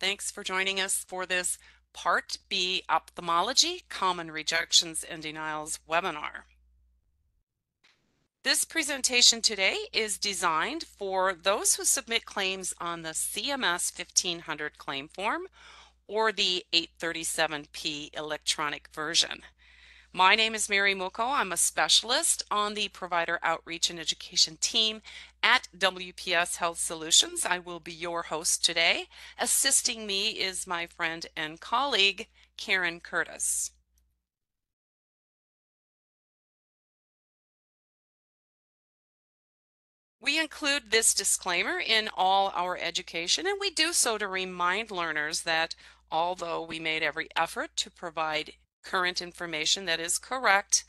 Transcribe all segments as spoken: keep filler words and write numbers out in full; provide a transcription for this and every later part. Thanks for joining us for this Part B Ophthalmology Common Rejections and Denials webinar. This presentation today is designed for those who submit claims on the C M S fifteen hundred claim form or the eight thirty-seven P electronic version. My name is Mary Muchow. I'm a specialist on the Provider Outreach and Education team at W P S Health Solutions. I will be your host today. Assisting me is my friend and colleague, Karen Curtis. We include this disclaimer in all our education, and we do so to remind learners that although we made every effort to provide current information that is correct,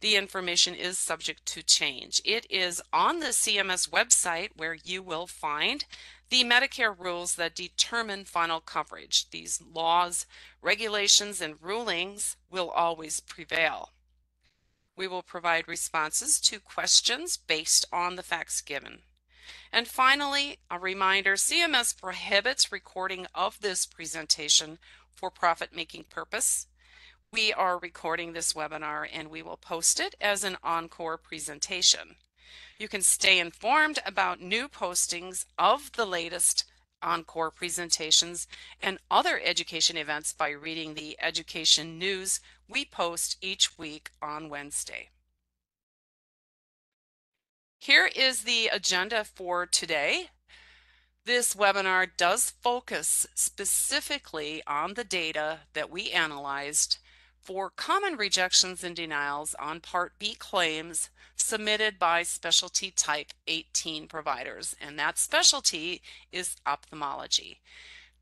the information is subject to change. It is on the C M S website where you will find the Medicare rules that determine final coverage. These laws, regulations, and rulings will always prevail. We will provide responses to questions based on the facts given. And finally, a reminder, C M S prohibits recording of this presentation for profit-making purpose. We are recording this webinar and we will post it as an encore presentation. You can stay informed about new postings of the latest encore presentations and other education events by reading the education news we post each week on Wednesday. Here is the agenda for today. This webinar does focus specifically on the data that we analyzed for common rejections and denials on Part B claims submitted by specialty type eighteen providers, and that specialty is ophthalmology.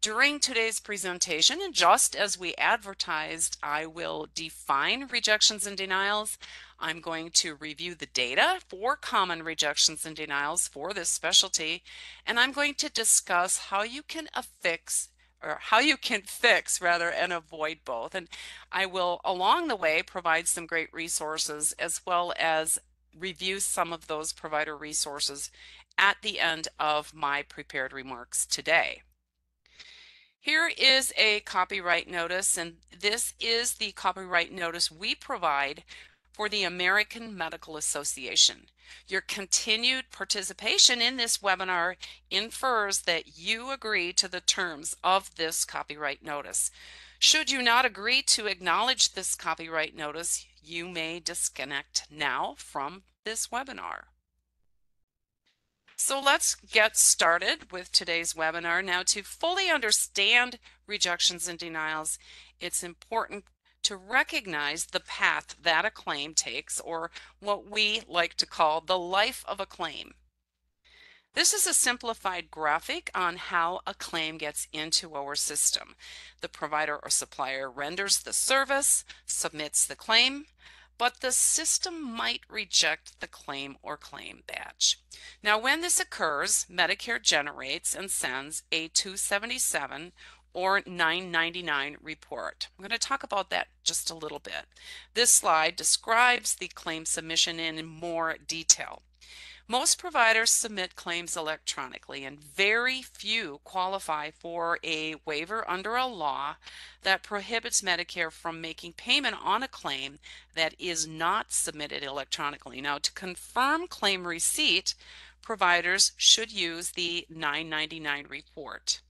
During today's presentation, and just as we advertised, I will define rejections and denials. I'm going to review the data for common rejections and denials for this specialty, and I'm going to discuss how you can affix or how you can fix rather and avoid both. And I will along the way provide some great resources as well as review some of those provider resources at the end of my prepared remarks today. Here is a copyright notice, and this is the copyright notice we provide for the American Medical Association. Your continued participation in this webinar infers that you agree to the terms of this copyright notice. Should you not agree to acknowledge this copyright notice, you may disconnect now from this webinar. So let's get started with today's webinar. Now, to fully understand rejections and denials, it's important to recognize the path that a claim takes, or what we like to call the life of a claim. This is a simplified graphic on how a claim gets into our system. The provider or supplier renders the service, submits the claim, but the system might reject the claim or claim batch. Now, when this occurs, Medicare generates and sends a two seventy-seven or nine ninety-nine report. I'm going to talk about that just a little bit. This slide describes the claim submission in more detail. Most providers submit claims electronically, and very few qualify for a waiver under a law that prohibits Medicare from making payment on a claim that is not submitted electronically. Now, to confirm claim receipt, providers should use the nine ninety-nine report.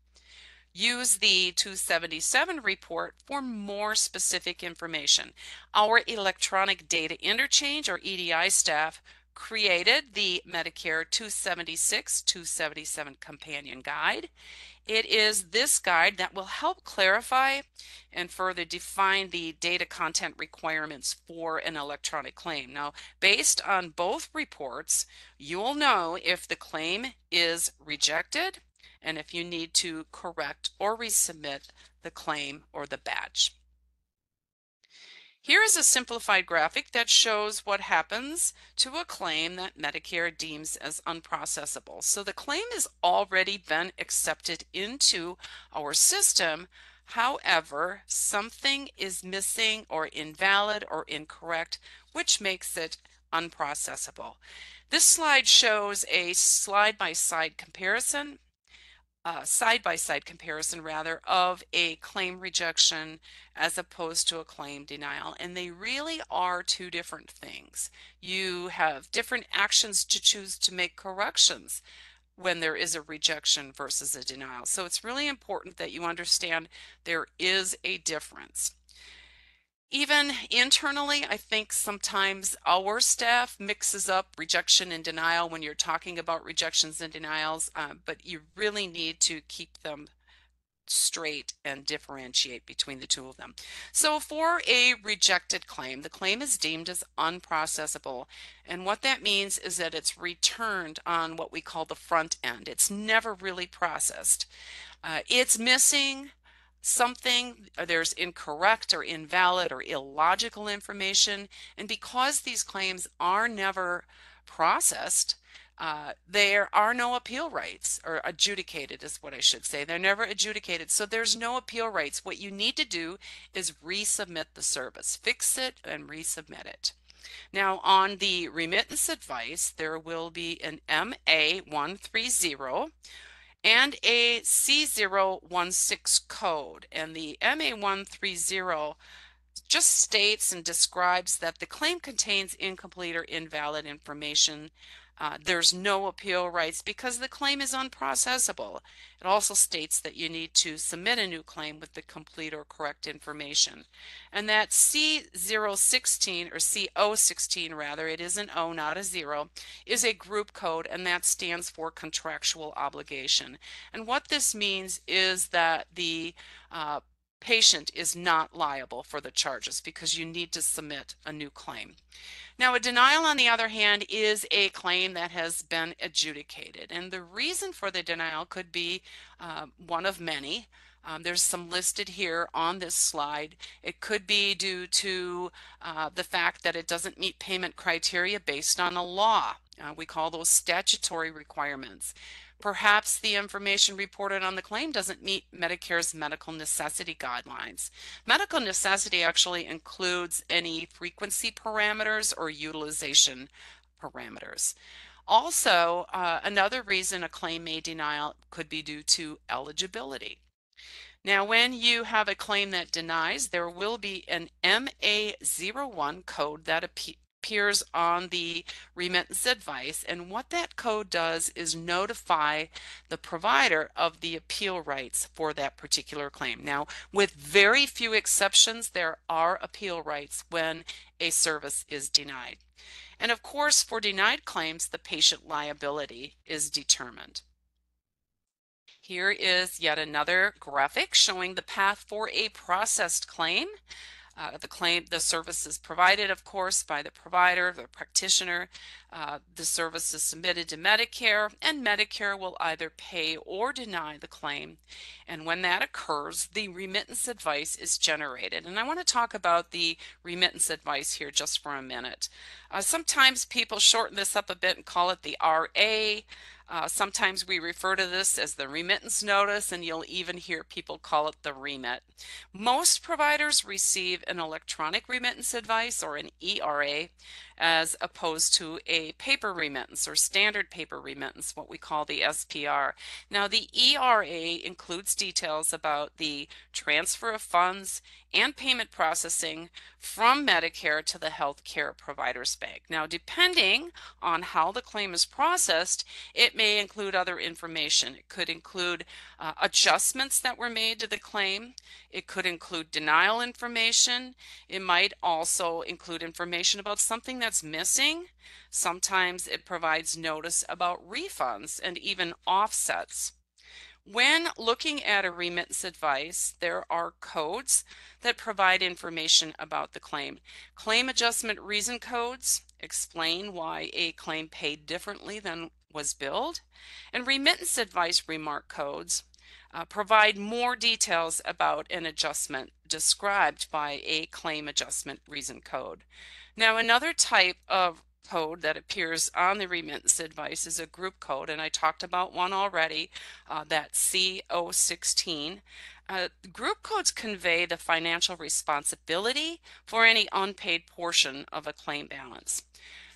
Use the two seventy-seven report for more specific information. Our Electronic Data Interchange, or E D I staff, created the Medicare two seventy-six two seventy-seven Companion Guide. It is this guide that will help clarify and further define the data content requirements for an electronic claim. Now, based on both reports, you'll know if the claim is rejected and if you need to correct or resubmit the claim or the batch. Here is a simplified graphic that shows what happens to a claim that Medicare deems as unprocessable. So the claim has already been accepted into our system. However, something is missing or invalid or incorrect, which makes it unprocessable. This slide shows a slide-by-slide comparison uh, side-by-side comparison rather of a claim rejection as opposed to a claim denial, and they really are two different things. You have different actions to choose to make corrections when there is a rejection versus a denial. So it's really important that you understand there is a difference. Even internally, I think sometimes our staff mixes up rejection and denial when you're talking about rejections and denials, uh, but you really need to keep them straight and differentiate between the two of them. So for a rejected claim, the claim is deemed as unprocessable. And what that means is that it's returned on what we call the front end. It's never really processed. Uh, it's missing something, there's incorrect or invalid or illogical information, and because these claims are never processed, uh, there are no appeal rights, or adjudicated is what I should say. They're never adjudicated, so there's no appeal rights. What you need to do is resubmit the service, fix it and resubmit it. Now on the remittance advice, there will be an M A one three zero and a C zero one six code, and the M A one three zero just states and describes that the claim contains incomplete or invalid information. Uh, there's no appeal rights because the claim is unprocessable. It also states that you need to submit a new claim with the complete or correct information. And that C zero one six, or C zero one six rather, it is an O, not a zero, is a group code, and that stands for contractual obligation. And what this means is that the uh, patient is not liable for the charges because you need to submit a new claim. Now, a denial, on the other hand, is a claim that has been adjudicated, and the reason for the denial could be uh, one of many. Um, there's some listed here on this slide. It could be due to uh, the fact that it doesn't meet payment criteria based on a law. Uh, we call those statutory requirements. Perhaps the information reported on the claim doesn't meet Medicare's medical necessity guidelines. Medical necessity actually includes any frequency parameters or utilization parameters. Also, uh, another reason a claim may denial could be due to eligibility. Now, when you have a claim that denies, there will be an M A zero one code that appears appears on the remittance advice, and what that code does is notify the provider of the appeal rights for that particular claim. Now, with very few exceptions, there are appeal rights when a service is denied. And of course, for denied claims, the patient liability is determined. Here is yet another graphic showing the path for a processed claim. Uh, the claim, the service is provided, of course, by the provider, the practitioner. Uh, the service is submitted to Medicare, and Medicare will either pay or deny the claim. And when that occurs, the remittance advice is generated. And I want to talk about the remittance advice here just for a minute. Uh, sometimes people shorten this up a bit and call it the R A. Uh, sometimes we refer to this as the remittance notice, and you'll even hear people call it the remit. Most providers receive an electronic remittance advice, or an E R A, as opposed to a paper remittance or standard paper remittance, what we call the S P R. Now, the E R A includes details about the transfer of funds and payment processing from Medicare to the healthcare provider's bank. Now, depending on how the claim is processed, it may include other information. It could include uh, adjustments that were made to the claim. It could include denial information. It might also include information about something that's missing. Sometimes it provides notice about refunds and even offsets. When looking at a remittance advice, there are codes that provide information about the claim. Claim adjustment reason codes explain why a claim paid differently than was billed, and remittance advice remark codes uh, provide more details about an adjustment described by a claim adjustment reason code. Now, another type of code that appears on the remittance advice is a group code, and I talked about one already, uh, that C zero one six. Uh, group codes convey the financial responsibility for any unpaid portion of a claim balance.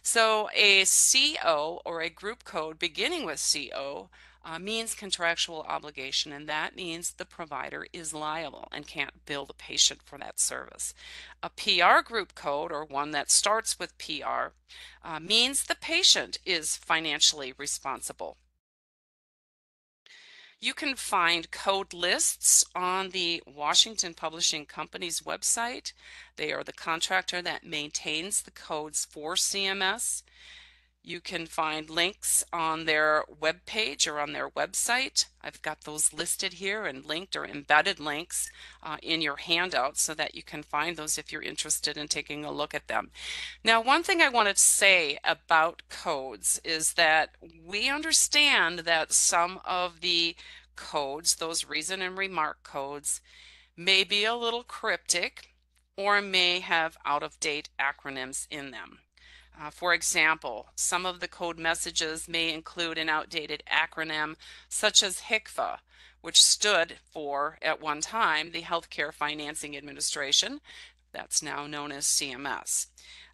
So a C O, or a group code beginning with C O, uh, means contractual obligation, and that means the provider is liable and can't bill the patient for that service. A P R group code, or one that starts with P R, uh, means the patient is financially responsible. You can find code lists on the Washington Publishing Company's website. They are the contractor that maintains the codes for C M S. You can find links on their web page or on their website. I've got those listed here, and linked or embedded links uh, in your handout so that you can find those if you're interested in taking a look at them. Now, one thing I want to say about codes is that we understand that some of the codes, those reason and remark codes, may be a little cryptic or may have out-of-date acronyms in them. Uh, for example, some of the code messages may include an outdated acronym such as H I C F A, which stood for, at one time, the Healthcare Financing Administration, that's now known as C M S.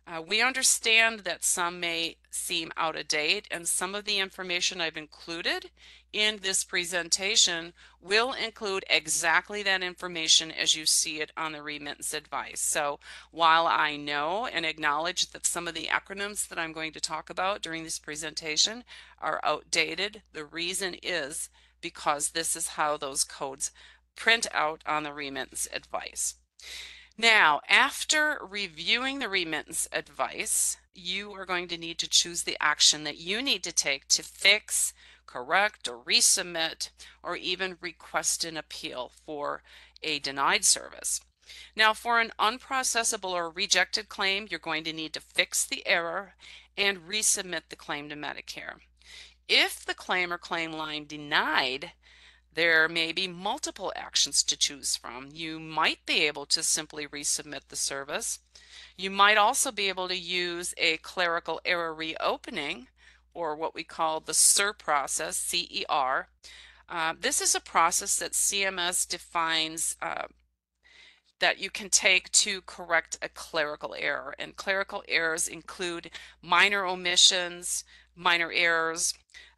Uh, we understand that some may seem out of date, and some of the information I've included in this presentation will include exactly that information as you see it on the remittance advice. So while I know and acknowledge that some of the acronyms that I'm going to talk about during this presentation are outdated, the reason is because this is how those codes print out on the remittance advice. Now, after reviewing the remittance advice, you are going to need to choose the action that you need to take to fix, correct, or resubmit, or even request an appeal for a denied service. Now, for an unprocessable or rejected claim, you're going to need to fix the error and resubmit the claim to Medicare. If the claim or claim line denied, there may be multiple actions to choose from. You might be able to simply resubmit the service. You might also be able to use a clerical error reopening, or what we call the C E R process, C E R. Uh, this is a process that C M S defines uh, that you can take to correct a clerical error. And clerical errors include minor omissions, minor errors.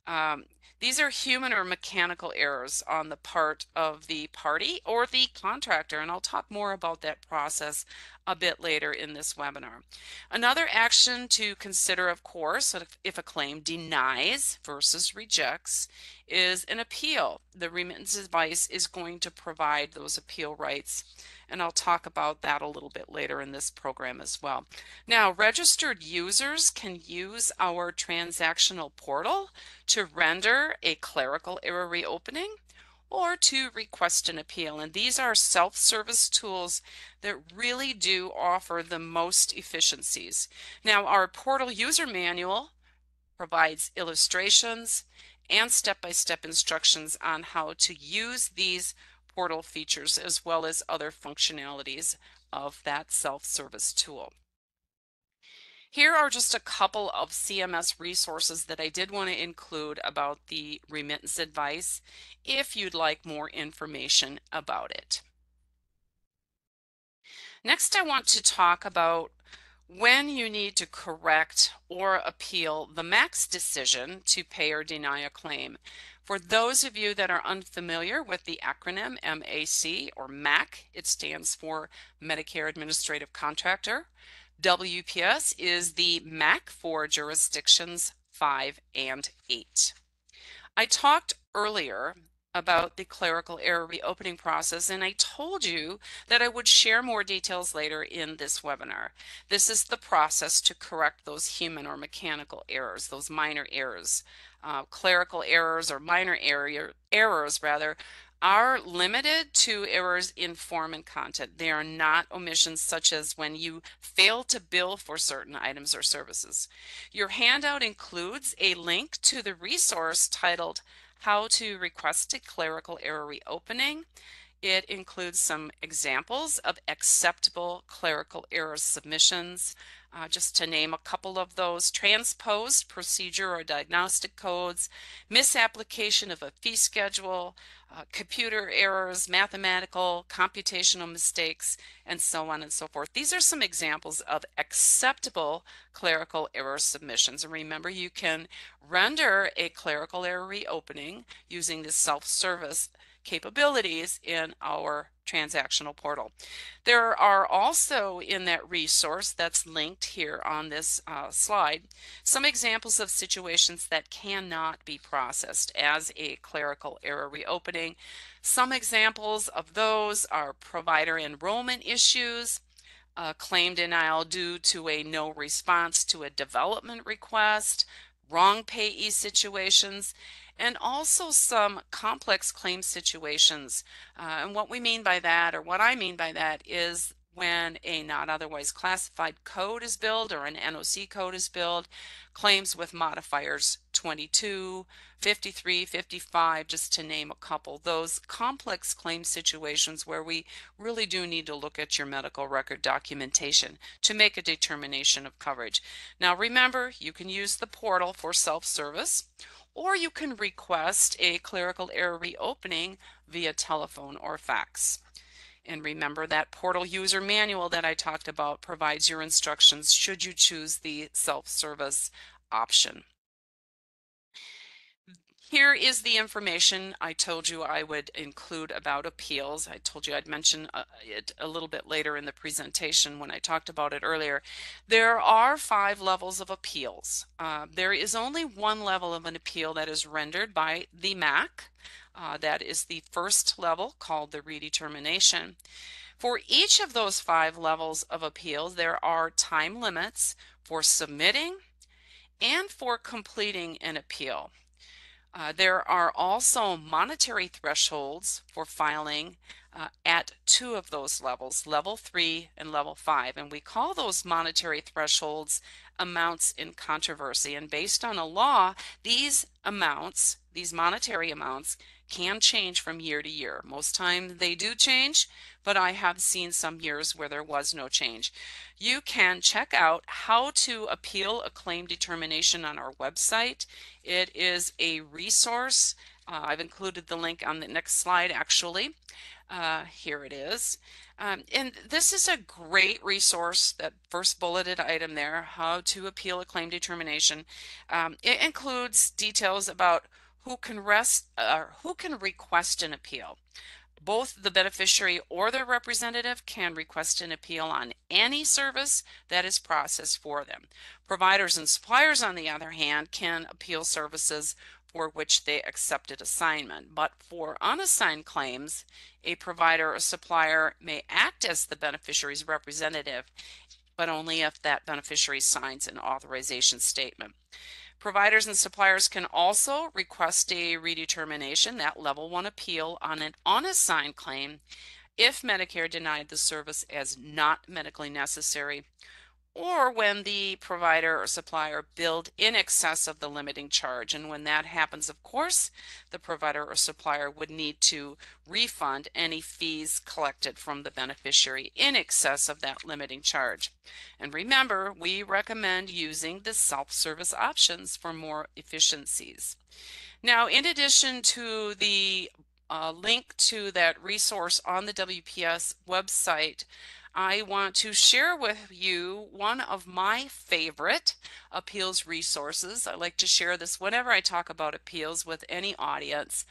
Um, These are human or mechanical errors on the part of the party or the contractor, and I'll talk more about that process a bit later in this webinar. Another action to consider, of course, if a claim denies versus rejects, is an appeal. The remittance advice is going to provide those appeal rights, and I'll talk about that a little bit later in this program as well. Now, registered users can use our transactional portal to render a clerical error reopening or to request an appeal. And these are self-service tools that really do offer the most efficiencies. Now, our portal user manual provides illustrations and step-by-step instructions on how to use these portal features as well as other functionalities of that self-service tool. Here are just a couple of C M S resources that I did want to include about the remittance advice if you'd like more information about it. Next, I want to talk about when you need to correct or appeal the M A C S decision to pay or deny a claim. For those of you that are unfamiliar with the acronym M A C or M A C, it stands for Medicare Administrative Contractor. W P S is the M A C for jurisdictions five and eight. I talked earlier about the clerical error reopening process, and I told you that I would share more details later in this webinar. This is the process to correct those human or mechanical errors, those minor errors. Uh, clerical errors or minor error, errors rather, are limited to errors in form and content. They are not omissions such as when you fail to bill for certain items or services. Your handout includes a link to the resource titled How to Request a Clerical Error Reopening It includes some examples of acceptable clerical error submissions. Uh, just to name a couple of those: transposed procedure or diagnostic codes, misapplication of a fee schedule, uh, computer errors, mathematical, computational mistakes, and so on and so forth. These are some examples of acceptable clerical error submissions. And remember, you can render a clerical error reopening using the self-service capabilities in our transactional portal. There are also in that resource that's linked here on this uh, slide some examples of situations that cannot be processed as a clerical error reopening. Some examples of those are provider enrollment issues, uh, claim denial due to a no response to a development request, wrong payee situations, and also some complex claim situations. Uh, and what we mean by that, or what I mean by that, is when a not otherwise classified code is billed or an N O C code is billed, claims with modifiers twenty-two, fifty-three, fifty-five, just to name a couple. Those complex claim situations where we really do need to look at your medical record documentation to make a determination of coverage. Now remember, you can use the portal for self-service, or you can request a clerical error reopening via telephone or fax. And remember, that portal user manual that I talked about provides your instructions should you choose the self-service option. Here is the information I told you I would include about appeals. I told you I'd mention it a little bit later in the presentation when I talked about it earlier. There are five levels of appeals. Uh, there is only one level of an appeal that is rendered by the M A C. Uh, that is the first level, called the redetermination. For each of those five levels of appeals, there are time limits for submitting and for completing an appeal. Uh, there are also monetary thresholds for filing uh, at two of those levels, level three and level five. And we call those monetary thresholds amounts in controversy. And based on a law, these amounts, these monetary amounts, can change from year to year. Most times they do change, but I have seen some years where there was no change. You can check out how to appeal a claim determination on our website. It is a resource. Uh, I've included the link on the next slide, actually. Uh, here it is. Um, and this is a great resource, that first bulleted item there, how to appeal a claim determination. Um, it includes details about who can rest or who can request an appeal. Both the beneficiary or their representative can request an appeal on any service that is processed for them. Providers and suppliers, on the other hand, can appeal services for which they accepted assignment. But for unassigned claims, a provider or supplier may act as the beneficiary's representative, but only if that beneficiary signs an authorization statement. Providers and suppliers can also request a redetermination, that level one appeal, on an unassigned claim if Medicare denied the service as not medically necessary, or when the provider or supplier billed in excess of the limiting charge. And when that happens, of course, the provider or supplier would need to refund any fees collected from the beneficiary in excess of that limiting charge. And remember, we recommend using the self-service options for more efficiencies. Now, in addition to the uh, link to that resource on the W P S website, I want to share with you one of my favorite appeals resources. I like to share this whenever I talk about appeals with any audience,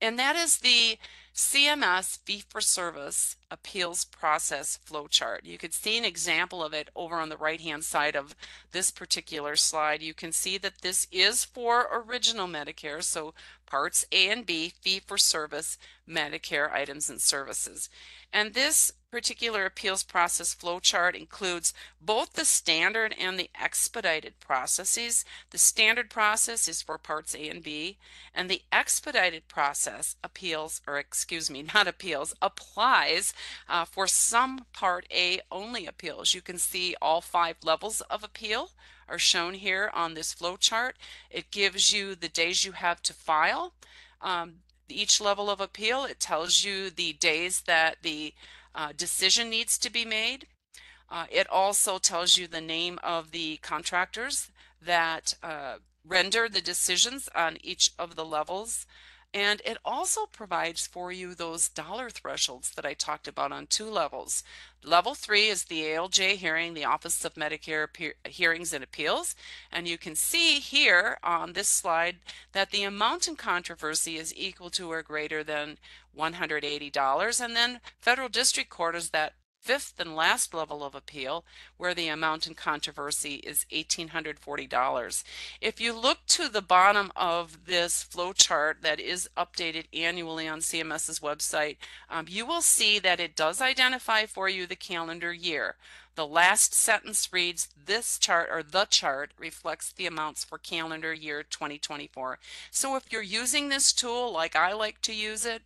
and that is the C M S fee-for-service appeals process flowchart. You could see an example of it over on the right-hand side of this particular slide. You can see that this is for original Medicare, so parts A and B, fee-for-service Medicare items and services. And this particular appeals process flowchart includes both the standard and the expedited processes. The standard process is for parts A and B, and the expedited process appeals, or excuse me, not appeals, applies uh, for some part A only appeals. You can see all five levels of appeal are shown here on this flowchart. It gives you the days you have to file. Um, each level of appeal. It tells you the days that the uh, decision needs to be made. Uh, it also tells you the name of the contractors that uh, render the decisions on each of the levels. And it also provides for you those dollar thresholds that I talked about on two levels. Level three is the A L J hearing, the Office of Medicare Hearings and Appeals. And you can see here on this slide that the amount in controversy is equal to or greater than one hundred eighty dollars. And then federal district court is that fifth and last level of appeal, where the amount in controversy is one thousand eight hundred forty dollars. If you look to the bottom of this flowchart that is updated annually on C M S's website, um, you will see that it does identify for you the calendar year. The last sentence reads, this chart or the chart reflects the amounts for calendar year twenty twenty-four. So if you're using this tool like I like to use it,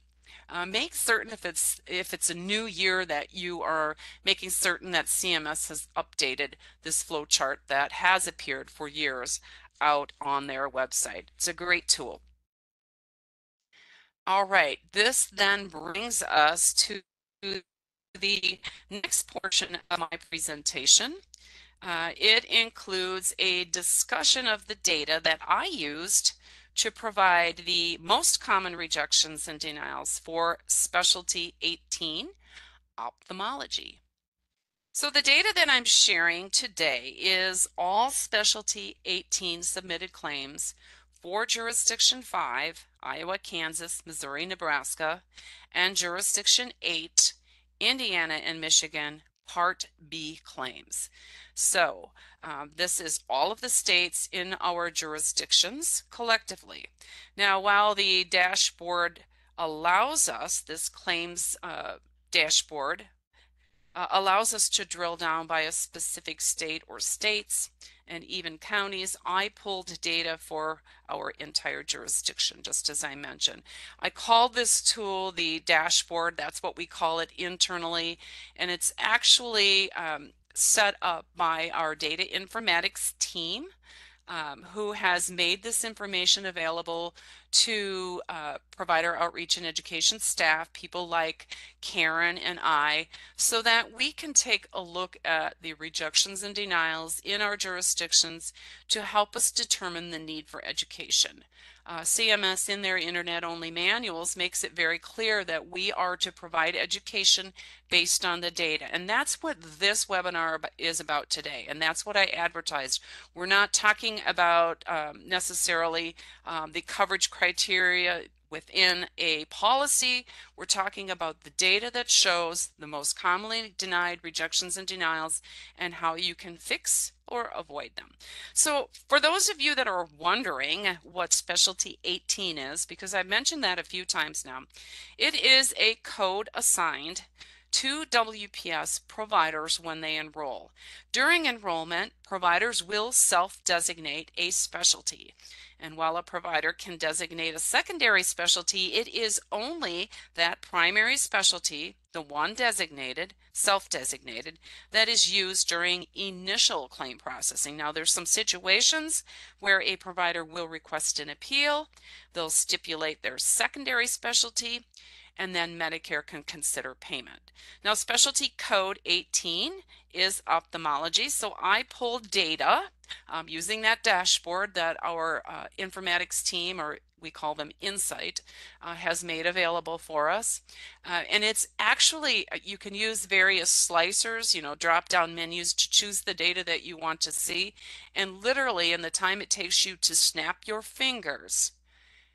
Uh, make certain if it's if it's a new year that you are making certain that C M S has updated this flowchart that has appeared for years out on their website. It's a great tool. All right, this then brings us to the next portion of my presentation. Uh, it includes a discussion of the data that I used to provide the most common rejections and denials for specialty eighteen, ophthalmology. So the data that I'm sharing today is all specialty eighteen submitted claims for jurisdiction five, Iowa, Kansas, Missouri, Nebraska, and jurisdiction eight, Indiana and Michigan, Part B claims. So um, this is all of the states in our jurisdictions collectively. Now, while the dashboard allows us, this claims uh, dashboard uh, allows us to drill down by a specific state or states and even counties, I pulled data for our entire jurisdiction, just as I mentioned. I call this tool the dashboard. That's what we call it internally. And it's actually um, set up by our data informatics team, um, who has made this information available to uh, provider outreach and education staff, people like Karen and I, so that we can take a look at the rejections and denials in our jurisdictions to help us determine the need for education. Uh, C M S in their internet-only manuals makes it very clear that we are to provide education based on the data, and that's what this webinar is about today, and that's what I advertised. We're not talking about um, necessarily um, the coverage criteria criteria within a policy. We're talking about the data that shows the most commonly denied rejections and denials and how you can fix or avoid them. So for those of you that are wondering what specialty eighteen is, because I've mentioned that a few times now, it is a code assigned to W P S providers when they enroll. During enrollment, providers will self-designate a specialty. And while a provider can designate a secondary specialty, it is only that primary specialty, the one designated, self-designated, that is used during initial claim processing. Now, there's some situations where a provider will request an appeal, they'll stipulate their secondary specialty, and then Medicare can consider payment. Now, specialty code eighteen is ophthalmology, so I pulled data um, using that dashboard that our uh, informatics team, or we call them Insight, uh, has made available for us. Uh, and it's actually, you can use various slicers, you know, drop-down menus to choose the data that you want to see. And literally, in the time it takes you to snap your fingers,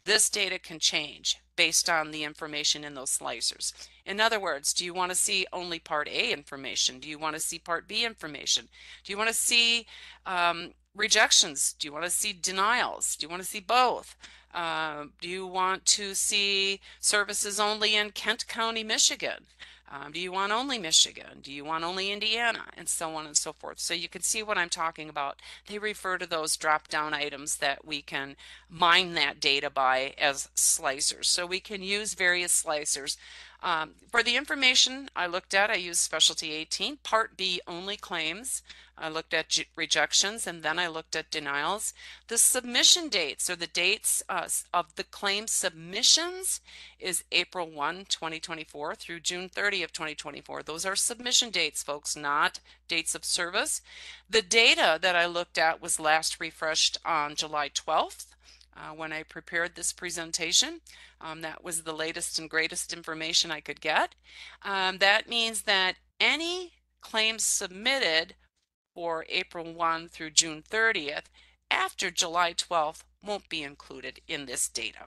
this data can change based on the information in those slicers. In other words, do you want to see only Part A information? Do you want to see Part B information? Do you want to see um, rejections? Do you want to see denials? Do you want to see both? Uh, do you want to see services only in Kent County, Michigan? Um, do you want only Michigan? Do you want only Indiana? And so on and so forth. So you can see what I'm talking about. They refer to those drop-down items that we can mine that data by as slicers. So we can use various slicers Um, for the information I looked at, I used Specialty eighteen, Part B only claims. I looked at rejections, and then I looked at denials. The submission dates, or the dates uh, of the claim submissions, is April first, twenty twenty-four through June thirtieth of twenty twenty-four. Those are submission dates, folks, not dates of service. The data that I looked at was last refreshed on July twelfth. Uh, when I prepared this presentation, um, that was the latest and greatest information I could get. Um, that means that any claims submitted for April first through June thirtieth after July twelfth won't be included in this data.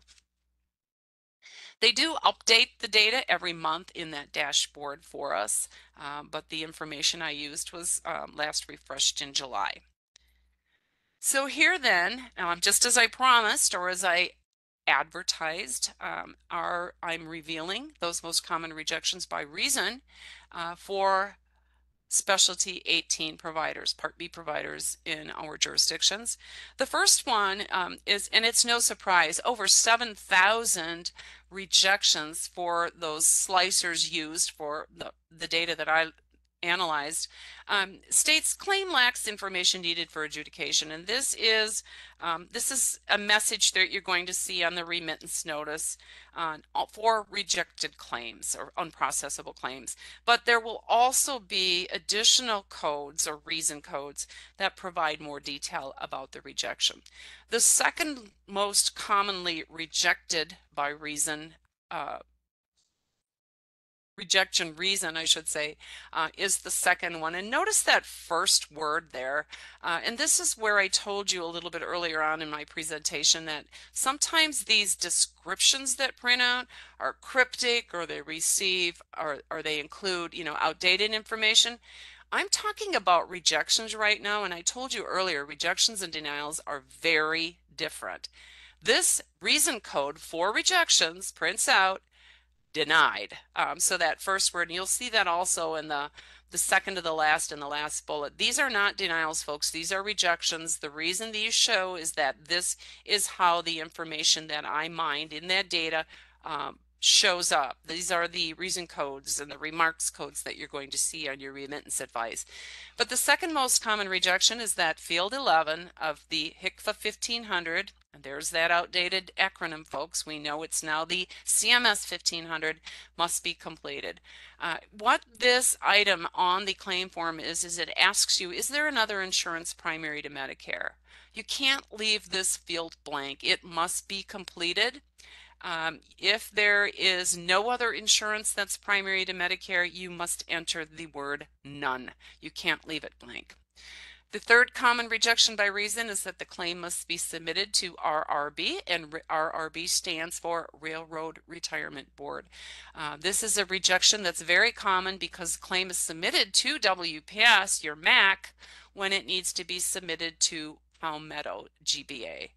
They do update the data every month in that dashboard for us, um, but the information I used was um, last refreshed in July. So here then, um, just as I promised, or as I advertised, um, are, I'm revealing those most common rejections by reason uh, for Specialty eighteen providers, Part B providers in our jurisdictions. The first one um, is, and it's no surprise, over seven thousand rejections for those slicers used for the, the data that I analyzed. Um, states claim lacks information needed for adjudication, and this is um, this is a message that you're going to see on the remittance notice on, for rejected claims or unprocessable claims. But there will also be additional codes or reason codes that provide more detail about the rejection. The second most commonly rejected by reason uh, rejection reason, I should say, uh, is the second one. And notice that first word there. Uh, and this is where I told you a little bit earlier on in my presentation that sometimes these descriptions that print out are cryptic, or they receive, or, or they include, you know, outdated information. I'm talking about rejections right now, and I told you earlier, rejections and denials are very different. This reason code for rejections prints out denied. Um, so that first word, and you'll see that also in the, the second to the last and the last bullet. These are not denials, folks. These are rejections. The reason these show is that this is how the information that I mined in that data um, shows up. These are the reason codes and the remarks codes that you're going to see on your remittance advice. But the second most common rejection is that field eleven of the HICFA fifteen hundred. And there's that outdated acronym, folks. We know it's now the C M S fifteen hundred, must be completed. Uh, what this item on the claim form is, is it asks you, is there another insurance primary to Medicare? You can't leave this field blank. It must be completed. Um, if there is no other insurance that's primary to Medicare, you must enter the word none. You can't leave it blank. The third common rejection by reason is that the claim must be submitted to R R B, and R R B stands for Railroad Retirement Board. Uh, this is a rejection that's very common because the claim is submitted to W P S, your M A C, when it needs to be submitted to Palmetto G B A.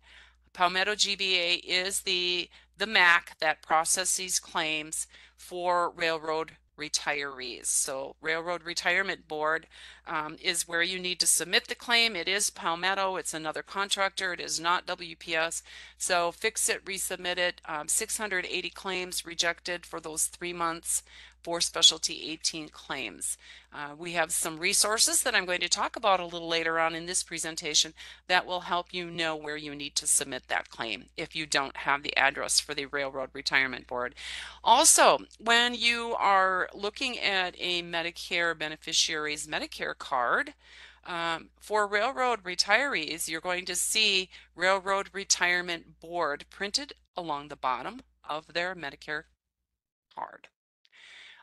Palmetto G B A is the, the M A C that processes claims for railroad retirees. So Railroad Retirement Board um, is where you need to submit the claim. It is Palmetto. It's another contractor. It is not W P S. So fix it, resubmit it. Um, six hundred eighty claims rejected for those three months for Specialty eighteen claims. Uh, we have some resources that I'm going to talk about a little later on in this presentation that will help you know where you need to submit that claim if you don't have the address for the Railroad Retirement Board. Also, when you are looking at a Medicare beneficiary's Medicare card, Um, for railroad retirees, you're going to see Railroad Retirement Board printed along the bottom of their Medicare card.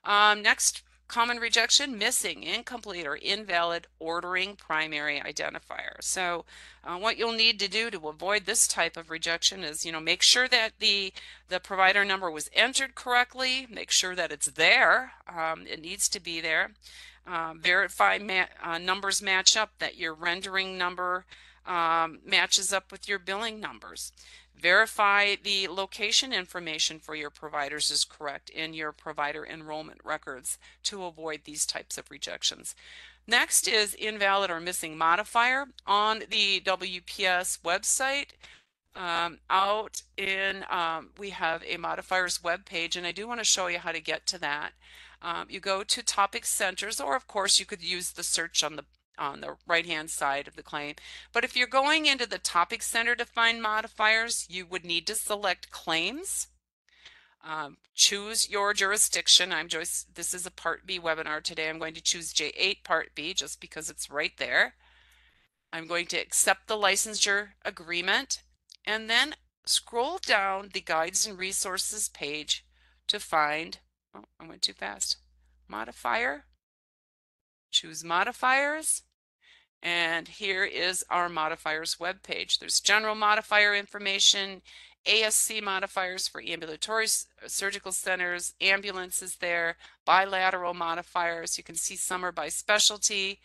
Um, next common rejection, missing, incomplete, or invalid ordering primary identifier. So uh, what you'll need to do to avoid this type of rejection is, you know, make sure that the, the provider number was entered correctly, make sure that it's there, um, it needs to be there. Uh, verify ma uh, numbers match up, that your rendering number um, matches up with your billing numbers. Verify the location information for your providers is correct in your provider enrollment records to avoid these types of rejections. Next is invalid or missing modifier. On the W P S website, um, out in, um, we have a modifiers web page, and I do want to show you how to get to that. Um, you go to topic centers, or of course you could use the search on the on the right hand side of the claim. But if you're going into the topic center to find modifiers, you would need to select claims. Um, choose your jurisdiction. I'm Joyce. This is a Part B webinar today. I'm going to choose J eight Part B just because it's right there. I'm going to accept the licensure agreement and then scroll down the guides and resources page to find, oh, I went too fast, modifier. Choose modifiers. And here is our modifiers web page. There's general modifier information, A S C modifiers for ambulatory surgical centers, ambulances there, bilateral modifiers. You can see some are by specialty,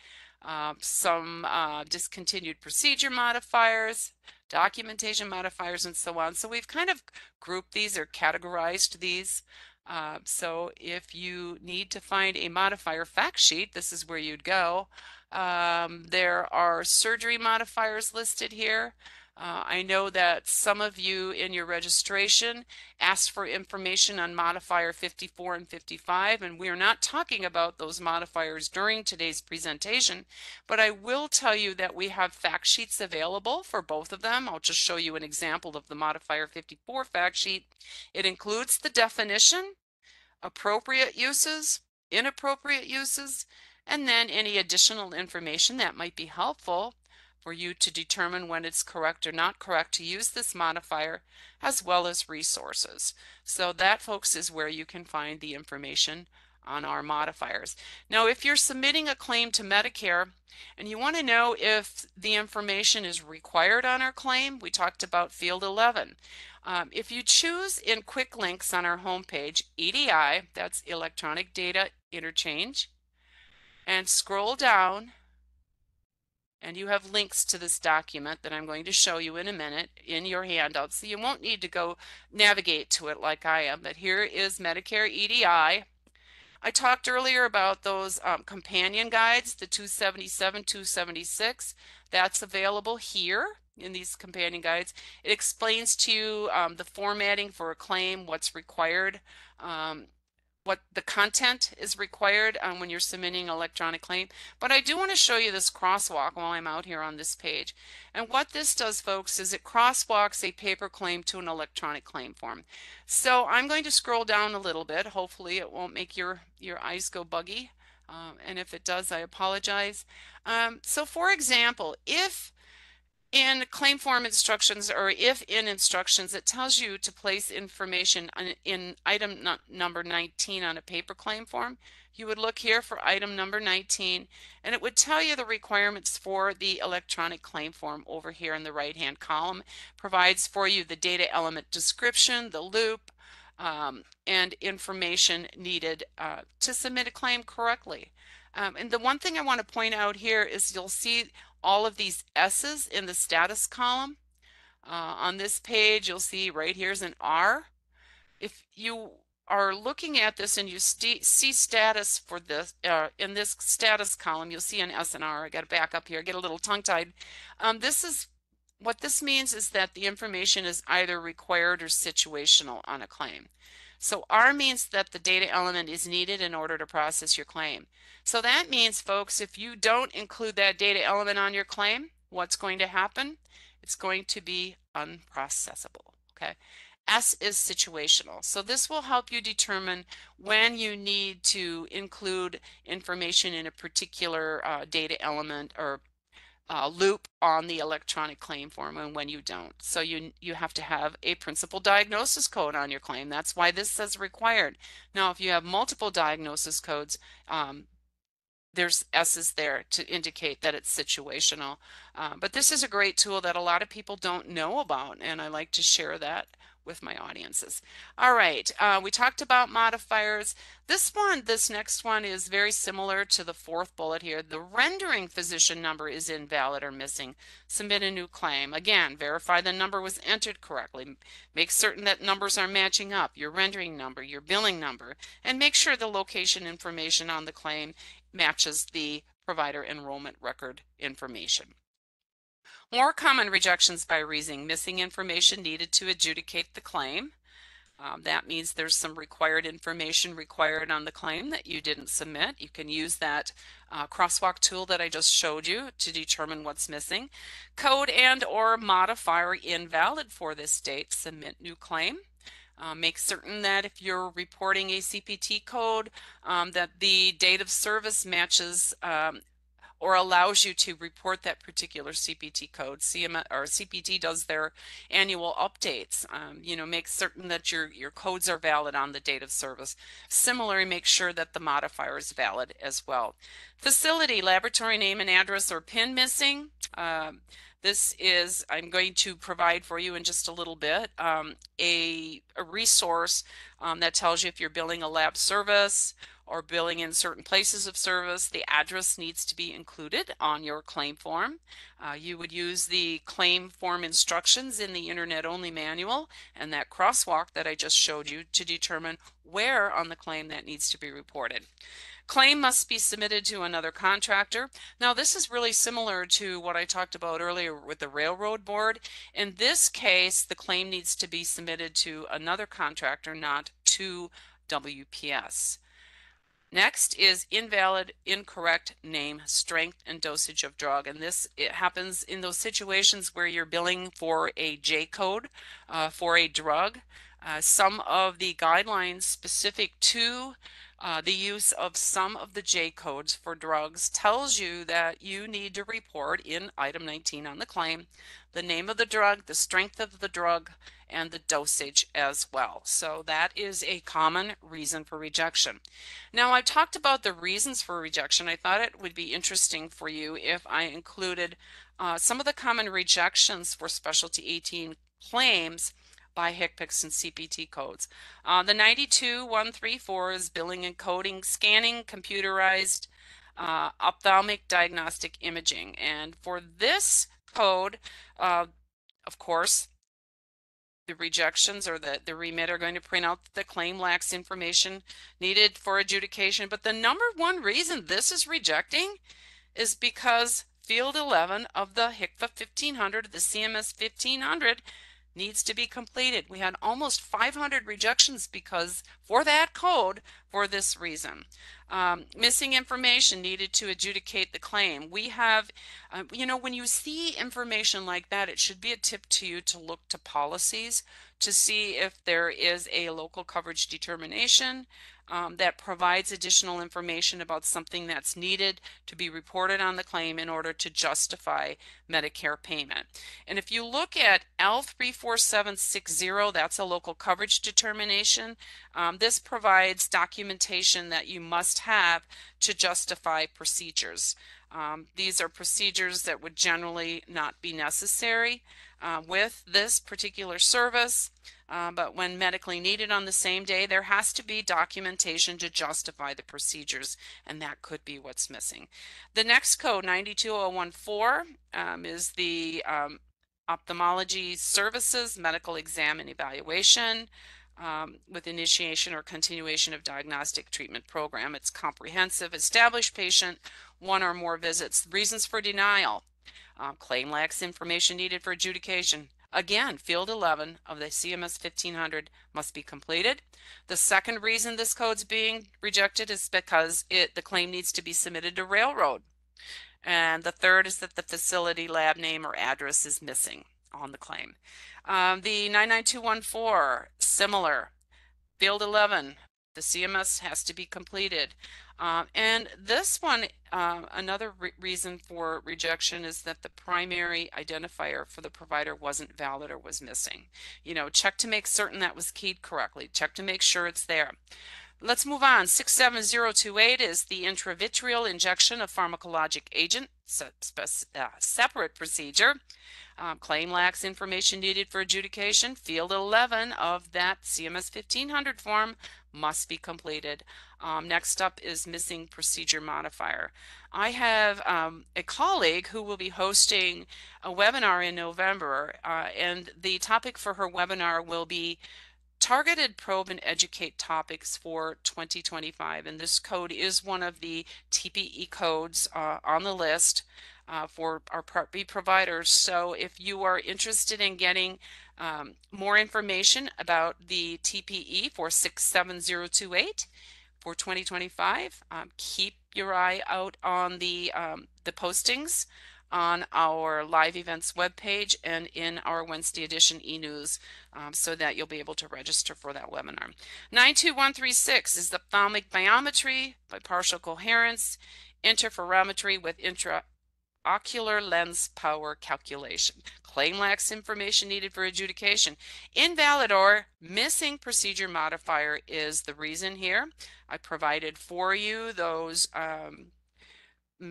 uh, some uh, discontinued procedure modifiers, documentation modifiers, and so on. So we've kind of grouped these or categorized these. Uh, so if you need to find a modifier fact sheet, this is where you'd go. Um, there are surgery modifiers listed here. Uh, I know that some of you in your registration asked for information on modifier fifty-four and fifty-five, and we are not talking about those modifiers during today's presentation, but I will tell you that we have fact sheets available for both of them. I'll just show you an example of the modifier fifty-four fact sheet. It includes the definition, appropriate uses, inappropriate uses, and then any additional information that might be helpful for you to determine when it's correct or not correct to use this modifier, as well as resources. So that, folks, is where you can find the information on our modifiers. Now, if you're submitting a claim to Medicare and you want to know if the information is required on our claim, we talked about field eleven. Um, if you choose in quick links on our homepage, E D I, that's Electronic Data Interchange, and scroll down, and you have links to this document that I'm going to show you in a minute in your handout, so you won't need to go navigate to it like I am. But here is Medicare E D I. I talked earlier about those um, companion guides, the two seventy-seven, two seventy-six. That's available here in these companion guides. It explains to you um, the formatting for a claim, what's required, um, what the content is required um, when you're submitting an electronic claim. But I do want to show you this crosswalk while I'm out here on this page. And what this does, folks, is it crosswalks a paper claim to an electronic claim form. So I'm going to scroll down a little bit. Hopefully it won't make your, your eyes go buggy. Um, and if it does, I apologize. Um, so for example, if in claim form instructions, or if in instructions, it tells you to place information on, in item number nineteen on a paper claim form, you would look here for item number nineteen, and it would tell you the requirements for the electronic claim form over here in the right-hand column. Provides for you the data element description, the loop, um, and information needed uh, to submit a claim correctly. Um, and the one thing I want to point out here is you'll see all of these S's in the status column. Uh, on this page, you'll see right here's an R. If you are looking at this and you see status for this, uh, in this status column, you'll see an S and R. I got to back up here, get a little tongue-tied. Um, this is what this means is that the information is either required or situational on a claim. So R means that the data element is needed in order to process your claim. So that means, folks, if you don't include that data element on your claim, what's going to happen? It's going to be unprocessable, okay? S is situational. So this will help you determine when you need to include information in a particular uh, data element or Uh, loop on the electronic claim form and when you don't. So you you have to have a principal diagnosis code on your claim. That's why this says required. Now if you have multiple diagnosis codes, um, there's S's there to indicate that it's situational. Uh, but this is a great tool that a lot of people don't know about, and I like to share that with my audiences. All right, uh, we talked about modifiers. This one, this next one is very similar to the fourth bullet here. The rendering physician number is invalid or missing. Submit a new claim. Again, verify the number was entered correctly. Make certain that numbers are matching up, your rendering number, your billing number, and make sure the location information on the claim matches the provider enrollment record information. More common rejections by reason: missing information needed to adjudicate the claim. Um, that means there's some required information required on the claim that you didn't submit. You can use that uh, crosswalk tool that I just showed you to determine what's missing. Code and or modifier invalid for this date. Submit new claim. Uh, make certain that if you're reporting a C P T code, um, that the date of service matches um, or allows you to report that particular C P T code. C M S or C P T does their annual updates. Um, you know, make certain that your, your codes are valid on the date of service. Similarly, make sure that the modifier is valid as well. Facility, laboratory name and address or PIN missing. Um, this is, I'm going to provide for you in just a little bit, um, a, a resource um, that tells you if you're billing a lab service or billing in certain places of service, the address needs to be included on your claim form. Uh, you would use the claim form instructions in the internet-only manual and that crosswalk that I just showed you to determine where on the claim that needs to be reported. Claim must be submitted to another contractor. Now, this is really similar to what I talked about earlier with the Railroad Board. In this case, the claim needs to be submitted to another contractor, not to W P S. Next is invalid, incorrect name, strength, and dosage of drug. And this, it happens in those situations where you're billing for a J code uh, for a drug. Uh, some of the guidelines specific to uh, the use of some of the J codes for drugs tells you that you need to report in item nineteen on the claim the name of the drug, the strength of the drug, and the dosage as well. So that is a common reason for rejection. Now, I've talked about the reasons for rejection. I thought it would be interesting for you if I included uh, some of the common rejections for specialty eighteen claims by H C P C S and C P T codes. Uh, the ninety-two one thirty-four is billing and coding, scanning, computerized, uh, ophthalmic diagnostic imaging. And for this code, uh, of course, the rejections or the, the remit are going to print out that the claim lacks information needed for adjudication. But the number one reason this is rejecting is because field eleven of the H C P C S fifteen hundred, the C M S fifteen hundred, needs to be completed. We had almost five hundred rejections because for that code for this reason. Um, missing information needed to adjudicate the claim. We have, uh, you know, when you see information like that, it should be a tip to you to look to policies to see if there is a local coverage determination um, that provides additional information about something that's needed to be reported on the claim in order to justify Medicare payment. And if you look at L three four seven six zero, that's a local coverage determination. Um, this provides documentation that you must have to justify procedures. Um, these are procedures that would generally not be necessary uh, with this particular service, uh, but when medically needed on the same day, there has to be documentation to justify the procedures, and that could be what's missing. The next code, nine two zero one four, um, is the um, Ophthalmology Services Medical Exam and Evaluation. Um, with initiation or continuation of diagnostic treatment program. It's comprehensive, established patient, one or more visits. Reasons for denial. Um, claim lacks information needed for adjudication. Again, field eleven of the C M S fifteen hundred must be completed. The second reason this code's being rejected is because it, the claim needs to be submitted to Railroad. And the third is that the facility lab name or address is missing on the claim. Um, the nine nine two one four, similar. Field eleven, the C M S has to be completed. Um, and this one, uh, another re reason for rejection is that the primary identifier for the provider wasn't valid or was missing. You know, check to make certain that was keyed correctly. Check to make sure it's there. Let's move on. six seven zero two eight is the intravitreal injection of pharmacologic agent, se uh, separate procedure. Um, claim lacks information needed for adjudication. Field eleven of that C M S fifteen hundred form must be completed. Um, next up is missing procedure modifier. I have um, a colleague who will be hosting a webinar in November, uh, and the topic for her webinar will be targeted probe and educate topics for twenty twenty-five, and this code is one of the T P E codes uh, on the list. uh, for our Part B providers. So if you are interested in getting um, more information about the T P E for six seven zero two eight for twenty twenty-five, um, keep your eye out on the, um, the postings on our live events webpage and in our Wednesday edition e-news, um, so that you'll be able to register for that webinar. nine two one three six is the ophthalmic biometry, bipartial coherence, interferometry with intraocular lens power calculation. Claim lacks information needed for adjudication. Invalid or missing procedure modifier is the reason here. I provided for you those um,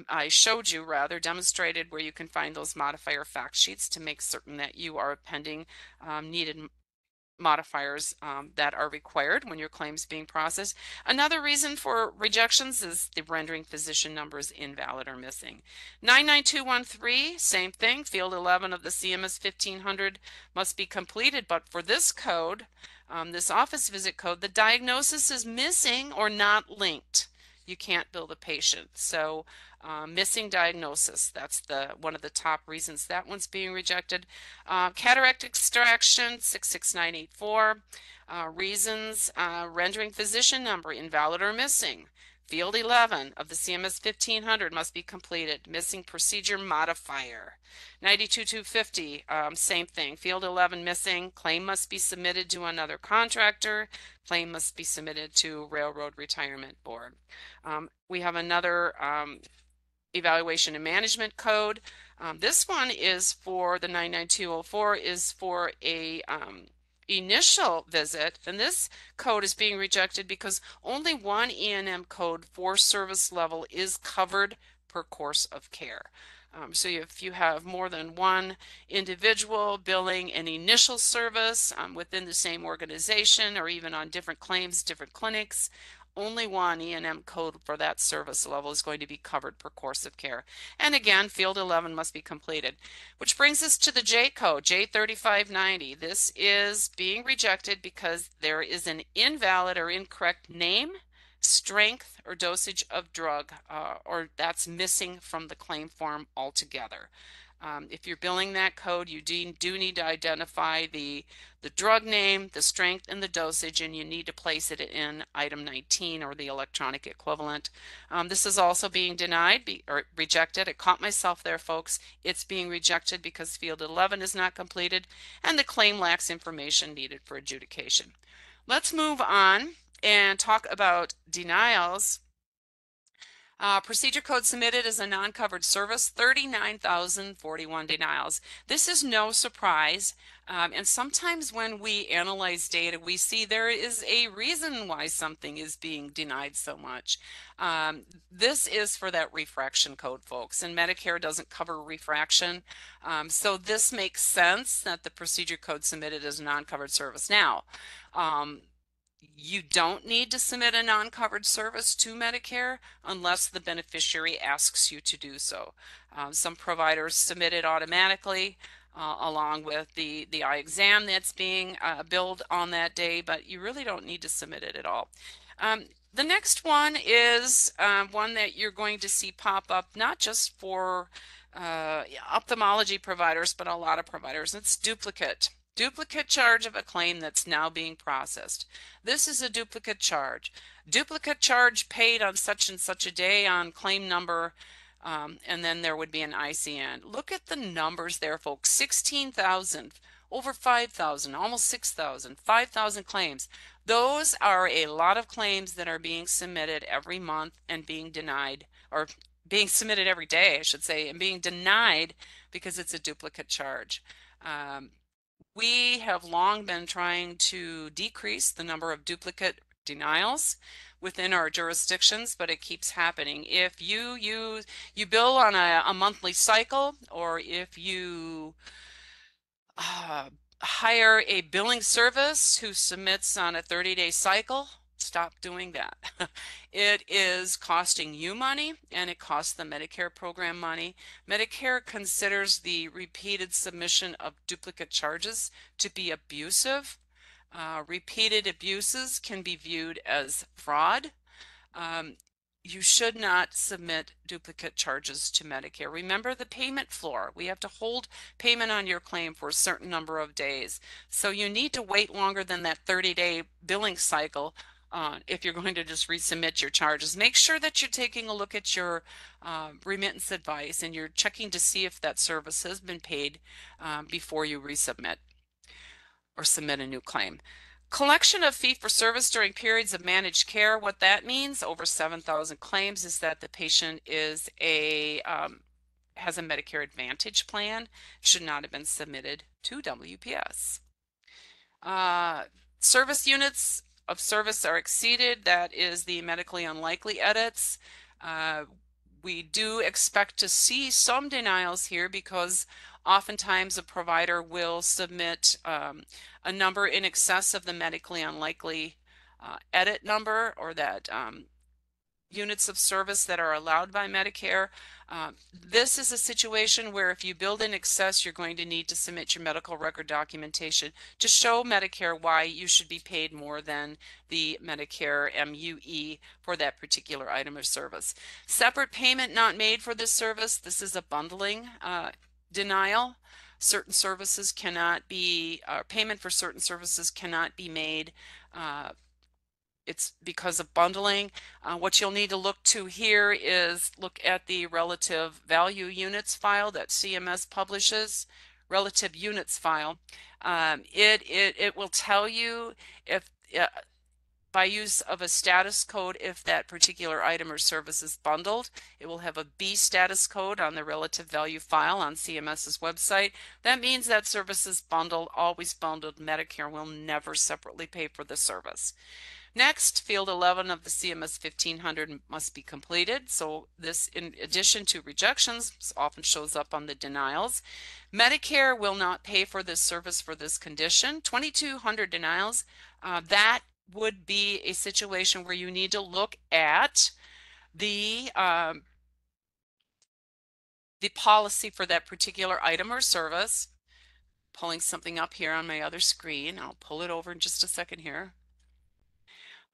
I showed you rather demonstrated where you can find those modifier fact sheets to make certain that you are appending um, needed modifiers um, that are required when your claim's being processed. Another reason for rejections is the rendering physician numbers invalid or missing. nine nine two one three, same thing, field eleven of the C M S fifteen hundred must be completed, but for this code, um, this office visit code, the diagnosis is missing or not linked. You can't bill the patient. So uh, missing diagnosis, that's the one of the top reasons that one's being rejected. Uh, cataract extraction, six six nine eight four. Uh, reasons, uh, rendering physician number invalid or missing. Field eleven of the C M S fifteen hundred must be completed. Missing procedure modifier. nine two two five zero, um, same thing. Field eleven missing. Claim must be submitted to another contractor. Claim must be submitted to Railroad Retirement Board. Um, we have another um, evaluation and management code. Um, this one is for the nine nine two zero four, is for a um, initial visit, and this code is being rejected because only one E and M code for service level is covered per course of care. Um, so if you have more than one individual billing an initial service um, within the same organization or even on different claims, different clinics, only one E and M code for that service level is going to be covered per course of care. And again, field eleven must be completed, which brings us to the J code, J three five nine zero. This is being rejected because there is an invalid or incorrect name, strength, or dosage of drug, uh, or that's missing from the claim form altogether. Um, if you're billing that code, you do, do need to identify the, the drug name, the strength, and the dosage, and you need to place it in item nineteen or the electronic equivalent. Um, this is also being denied be, or rejected. I caught myself there, folks. It's being rejected because field eleven is not completed, and the claim lacks information needed for adjudication. Let's move on and talk about denials. Uh, procedure code submitted as a non-covered service, thirty-nine thousand forty-one denials. This is no surprise, um, and sometimes when we analyze data, we see there is a reason why something is being denied so much. Um, this is for that refraction code, folks, and Medicare doesn't cover refraction, um, so this makes sense that the procedure code submitted as a non-covered service. Now, um, you don't need to submit a non-covered service to Medicare unless the beneficiary asks you to do so. Um, some providers submit it automatically uh, along with the, the eye exam that's being uh, billed on that day, but you really don't need to submit it at all. Um, the next one is uh, one that you're going to see pop up not just for uh, ophthalmology providers, but a lot of providers. It's duplicate. Duplicate charge of a claim that's now being processed. This is a duplicate charge. Duplicate charge paid on such and such a day on claim number, um, and then there would be an I C N. Look at the numbers there, folks. sixteen thousand, over five thousand, almost six thousand, five thousand claims. Those are a lot of claims that are being submitted every month and being denied, or being submitted every day, I should say, and being denied because it's a duplicate charge. Um, We have long been trying to decrease the number of duplicate denials within our jurisdictions, but it keeps happening. If you use, you bill on a, a monthly cycle, or if you uh, hire a billing service who submits on a thirty-day cycle, stop doing that. It is costing you money, and it costs the Medicare program money. Medicare considers the repeated submission of duplicate charges to be abusive. Uh, repeated abuses can be viewed as fraud. Um, you should not submit duplicate charges to Medicare. Remember the payment floor. We have to hold payment on your claim for a certain number of days. So you need to wait longer than that thirty day billing cycle uh, if you're going to just resubmit your charges. Make sure that you're taking a look at your uh, remittance advice and you're checking to see if that service has been paid um, before you resubmit or submit a new claim. Collection of fee for service during periods of managed care. What that means, over seven thousand claims, is that the patient is a um, has a Medicare Advantage plan, should not have been submitted to W P S. Uh, service units of service are exceeded. That is the medically unlikely edits. Uh, we do expect to see some denials here because oftentimes a provider will submit um, a number in excess of the medically unlikely uh, edit number, or that um, units of service that are allowed by Medicare. Uh, this is a situation where if you build in excess, you're going to need to submit your medical record documentation to show Medicare why you should be paid more than the Medicare M U E for that particular item of service. Separate payment not made for this service. This is a bundling uh, denial. Certain services cannot be, uh, payment for certain services cannot be made. Uh, it's because of bundling. Uh, what you'll need to look to here is look at the relative value units file that C M S publishes, relative units file. Um, it, it, it will tell you if uh, by use of a status code if that particular item or service is bundled. It will have a B status code on the relative value file on CMS's website. That means that service is bundled, always bundled. Medicare will never separately pay for the service. Next, field eleven of the C M S fifteen hundred must be completed. So this, in addition to rejections, often shows up on the denials. Medicare will not pay for this service for this condition. twenty-two hundred denials. Uh, that would be a situation where you need to look at the um, the policy for that particular item or service. Pulling something up here on my other screen. I'll pull it over in just a second here.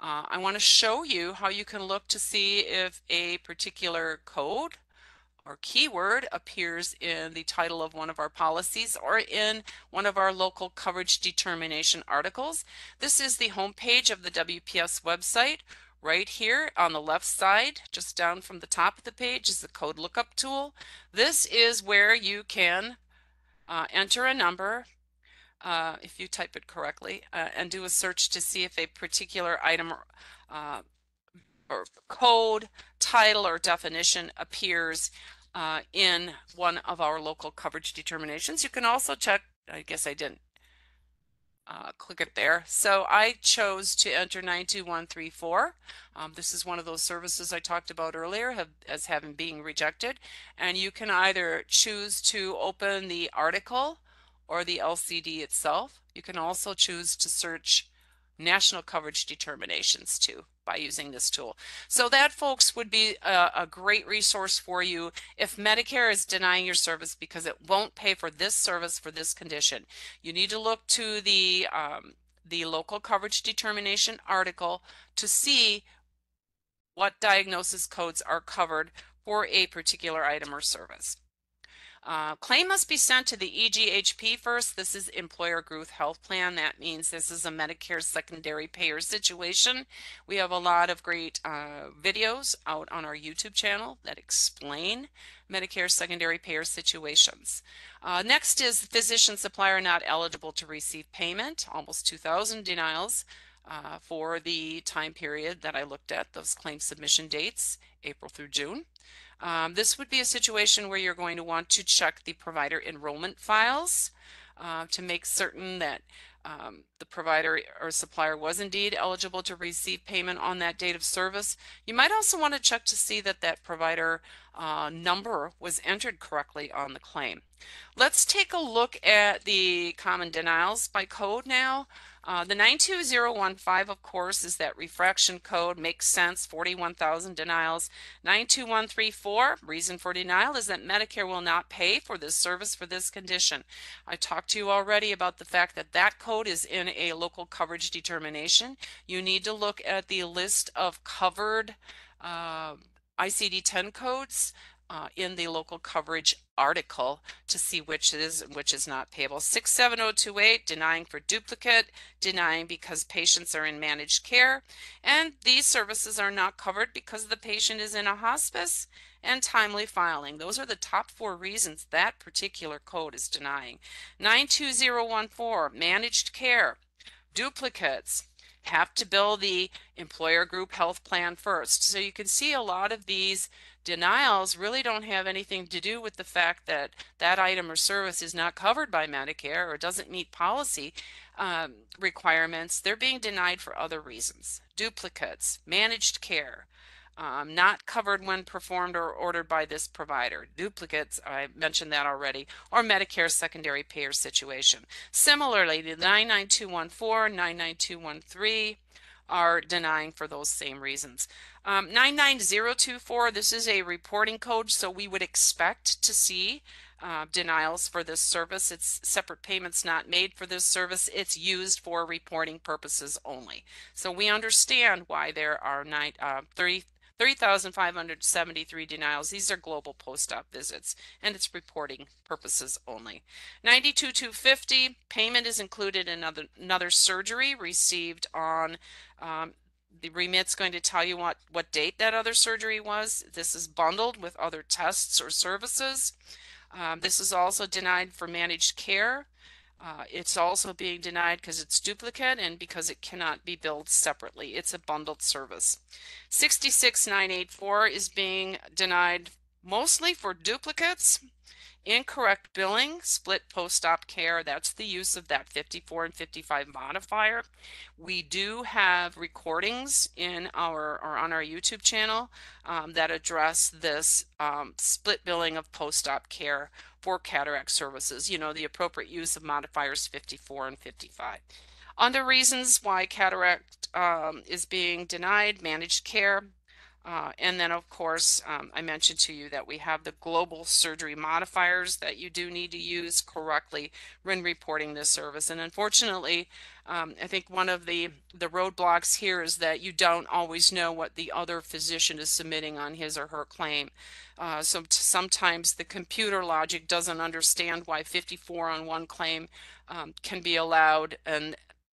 Uh, I want to show you how you can look to see if a particular code or keyword appears in the title of one of our policies or in one of our local coverage determination articles. This is the homepage of the W P S website. Right here on the left side, just down from the top of the page, is the code lookup tool. This is where you can uh, enter a number, uh, if you type it correctly, uh, and do a search to see if a particular item uh, or code, title, or definition appears uh, in one of our local coverage determinations. You can also check, I guess I didn't uh, click it there. So I chose to enter nine two one three four. Um, this is one of those services I talked about earlier have, as having being rejected. And you can either choose to open the article or the L C D itself. You can also choose to search national coverage determinations too by using this tool. So that, folks, would be a, a great resource for you if Medicare is denying your service because it won't pay for this service for this condition. You need to look to the um, the local coverage determination article to see what diagnosis codes are covered for a particular item or service. Uh, claim must be sent to the E G H P first. This is Employer Group Health Plan. That means this is a Medicare secondary payer situation. We have a lot of great uh, videos out on our YouTube channel that explain Medicare secondary payer situations. Uh, next is physician supplier not eligible to receive payment. Almost two thousand denials uh, for the time period that I looked at, those claim submission dates, April through June. Um, this would be a situation where you're going to want to check the provider enrollment files uh, to make certain that um, the provider or supplier was indeed eligible to receive payment on that date of service. You might also want to check to see that that provider uh, number was entered correctly on the claim. Let's take a look at the common denials by code now. Uh, the nine two zero one five, of course, is that refraction code. Makes sense, forty-one thousand denials. nine two one three four, reason for denial is that Medicare will not pay for this service for this condition. I talked to you already about the fact that that code is in a local coverage determination. You need to look at the list of covered uh, I C D ten codes uh, in the local coverage article to see which is and which is not payable. six seven zero two eight, denying for duplicate, denying because patients are in managed care, and these services are not covered because the patient is in a hospice, and timely filing. Those are the top four reasons that particular code is denying. nine two zero one four, managed care, duplicates, have to bill the employer group health plan first. So you can see a lot of these denials really don't have anything to do with the fact that that item or service is not covered by Medicare or doesn't meet policy um, requirements. They're being denied for other reasons. Duplicates, managed care, um, not covered when performed or ordered by this provider. Duplicates, I mentioned that already, or Medicare secondary payer situation. Similarly, the nine nine two one four, nine nine two one three, are denying for those same reasons. Um, nine nine zero two four, this is a reporting code, so we would expect to see uh, denials for this service. It's separate payments not made for this service. It's used for reporting purposes only. So we understand why there are three thousand five hundred seventy-three denials. These are global post-op visits, and it's reporting purposes only. ninety-two two fifty, payment is included in another, another surgery received on, um, the remit's going to tell you what, what date that other surgery was. This is bundled with other tests or services. Um, this is also denied for managed care. Uh, it's also being denied because it's duplicate and because it cannot be billed separately. It's a bundled service. six six nine eight four is being denied mostly for duplicates, incorrect billing, split post-op care. That's the use of that fifty-four and fifty-five modifier. We do have recordings in our or on our YouTube channel um, that address this um, split billing of post-op care for cataract services, you know, the appropriate use of modifiers fifty-four and fifty-five. Under reasons why cataract um, is being denied, managed care, uh, and then of course, um, I mentioned to you that we have the global surgery modifiers that you do need to use correctly when reporting this service. And unfortunately, um, I think one of the, the roadblocks here is that you don't always know what the other physician is submitting on his or her claim. Uh, so sometimes the computer logic doesn't understand why fifty-four on one claim um, can be allowed and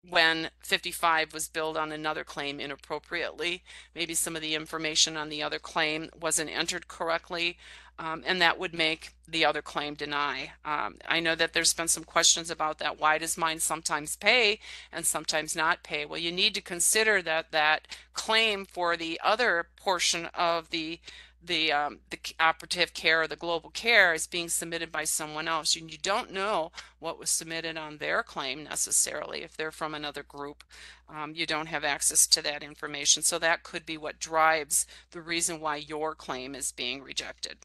when fifty-five was billed on another claim inappropriately. Maybe some of the information on the other claim wasn't entered correctly, um, and that would make the other claim deny. Um, I know that there's been some questions about that. Why does mine sometimes pay and sometimes not pay? Well, you need to consider that that claim for the other portion of the the um, the operative care or the global care is being submitted by someone else, and you don't know what was submitted on their claim necessarily. If they're from another group, um, you don't have access to that information, so that could be what drives the reason why your claim is being rejected.